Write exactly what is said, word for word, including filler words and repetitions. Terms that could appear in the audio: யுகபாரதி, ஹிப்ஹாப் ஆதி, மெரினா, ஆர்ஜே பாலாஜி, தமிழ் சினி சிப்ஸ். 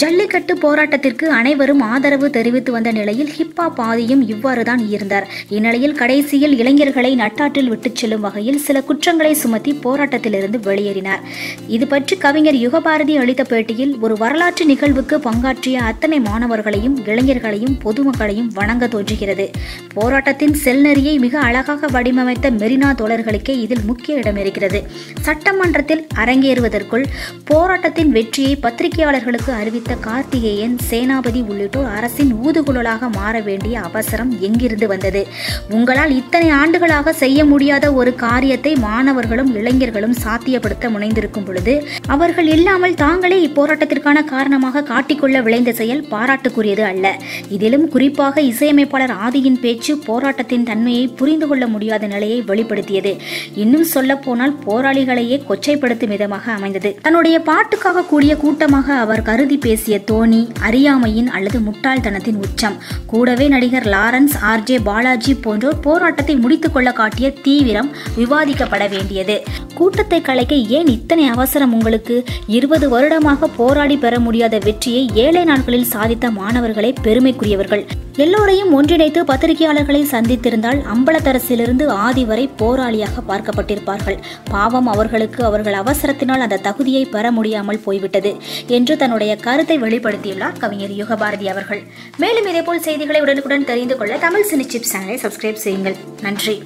ஜல்லிக்கட்டு போராட்டத்திற்கு அனைவரும் ஆதரவு தெரிவித்து வந்த நிலையில் ஹிப்ஹாப் ஆதியும் இவ்வாறுதான் இருந்தார். இந்நிலையில் கடைசியில் இளைஞர்களை நட்டாற்றில் விட்டுச் செல்லும் வகையில் சில குற்றங்களை சுமத்தி போராட்டத்திலிருந்து வெளியேறினார். இது பற்றி கவிஞர் யுகபாரதி அளித்த பேட்டியில், ஒரு வரலாற்று நிகழ்வுக்கு பங்காற்றிய அத்தனை மாணவர்களையும் இளைஞர்களையும் பொதுமக்களையும் வணங்க தோன்றுகிறது. போராட்டத்தின் செல்நெறியை மிக அழகாக வடிவமைத்த மெரினா தோழர்களுக்கே இதில் முக்கிய இடம் இருக்கிறது. சட்டமன்றத்தில் அரங்கேறுவதற்குள் போராட்டத்தின் வெற்றியை பத்திரிகையாளர்களுக்கு அறிவித்த கார்த்திகேயன், சேனாபதி உள்ளிட்டோர் அரசின் ஊதுகுழலாக மாற வேண்டிய அவசரம் எங்கிருந்து வந்தது? உங்களால் இத்தனை ஆண்டுகளாக செய்ய முடியாத ஒரு காரியத்தை மாணவர்களும் இளைஞர்களும் சாத்தியப்படுத்த முனைந்திருக்கும் பொழுது அவர்கள் இல்லாமல் தாங்களே இப்போராட்டத்திற்கான காரணமாக காட்டிக்கொள்ள விளைந்த செயல் பாராட்டுக்குரியது அல்ல. இதிலும் குறிப்பாக இசையமைப்பாளர் ஆதியின் பேச்சு போராட்டத்தின் தன்மையை புரிந்து கொள்ள முடியாத நிலையை வெளிப்படுத்தியது. இன்னும் சொல்ல போனால் போராளிகளையே கொச்சைப்படுத்தும் விதமாக அமைந்தது. தன்னுடைய பாட்டுக்காக கூடிய கூட்டமாக அவர் கருதி பேசிய தோனி அறியாமையின் அல்லது முட்டாள்தனத்தின் உச்சம். கூடவே நடிகர் லாரன்ஸ், ஆர்ஜே பாலாஜி போன்றோர் போராட்டத்தை முடித்துக் கொள்ள காட்டிய தீவிரம் விவாதிக்கப்பட வேண்டியது. கூட்டத்தை கலைக்க ஏன் இத்தனை அவசரம் உங்களுக்கு? இருபது வருடமாக போராடி பெற முடியாத வெற்றியை ஏழை நாட்களில் சாதித்த மாணவர்களே பெருமைக்குரியவர்கள். எல்லோரையும் ஒன்றிணைத்து பத்திரிகையாளர்களை சந்தித்திருந்தால் அம்பலத்தரசிலிருந்து ஆதி வரை போராளியாக பார்க்கப்பட்டிருப்பார்கள். பாவம், அவர்களுக்கு அவர்கள் அவசரத்தினால் அந்த தகுதியை பெற முடியாமல் போய்விட்டது என்று தன்னுடைய கருத்தை வெளிப்படுத்தியுள்ளார் கவிஞர் யுகபாரதி அவர்கள். மேலும் இதேபோல் செய்திகளை உடனுக்குடன் தெரிந்து கொள்ள தமிழ் சினி சிப்ஸ் சேனலை சப்ஸ்கிரைப் செய்யுங்கள். நன்றி.